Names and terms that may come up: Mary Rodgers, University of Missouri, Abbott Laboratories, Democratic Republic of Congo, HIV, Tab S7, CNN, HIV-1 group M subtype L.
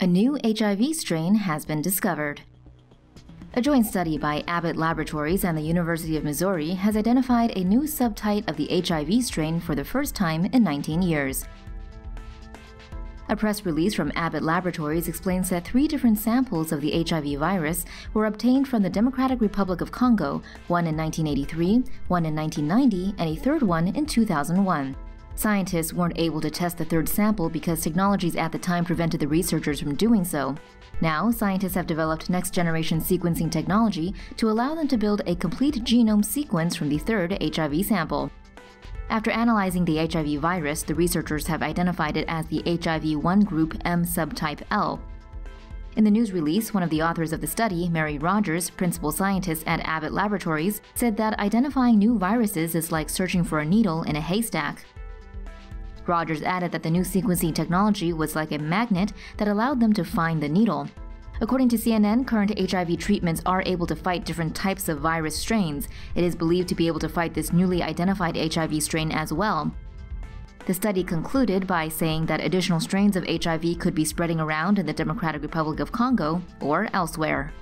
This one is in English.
A new HIV strain has been discovered. A joint study by Abbott Laboratories and the University of Missouri has identified a new subtype of the HIV strain for the first time in 19 years. A press release from Abbott Laboratories explains that 3 different samples of the HIV virus were obtained from the Democratic Republic of Congo, one in 1983, one in 1990, and a third one in 2001. Scientists weren't able to test the third sample because technologies at the time prevented the researchers from doing so. Now, scientists have developed next-generation sequencing technology to allow them to build a complete genome sequence from the third HIV sample. After analyzing the HIV virus, the researchers have identified it as the HIV-1 group M subtype L. In the news release, one of the authors of the study, Mary Rodgers, principal scientist at Abbott Laboratories, said that identifying new viruses is like searching for a needle in a haystack. Rodgers added that the new sequencing technology was like a magnet that allowed them to find the needle. According to CNN, current HIV treatments are able to fight different types of virus strains. It is believed to be able to fight this newly identified HIV strain as well. The study concluded by saying that additional strains of HIV could be spreading around in the Democratic Republic of Congo or elsewhere.